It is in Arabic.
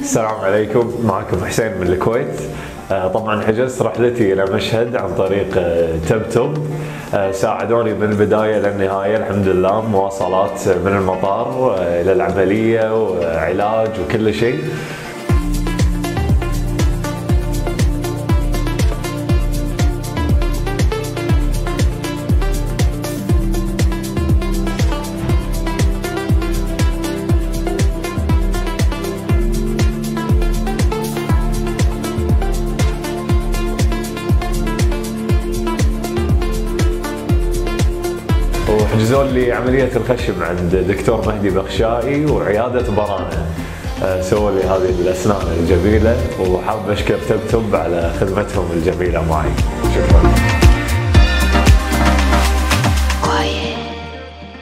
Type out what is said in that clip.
السلام عليكم، معكم حسين من الكويت. طبعا حجزت رحلتي الى مشهد عن طريق تبتب. ساعدوني من البدايه للنهايه الحمد لله، مواصلات من المطار الى العمليه وعلاج وكل شيء. وحجزوا لي عملية الخشم عند الدكتور مهدي بخشائي وعيادة بارانا. سووا لي هذه الأسنان الجميلة، وحاب أشكر تبتب على خدمتهم الجميلة معي. شكرا.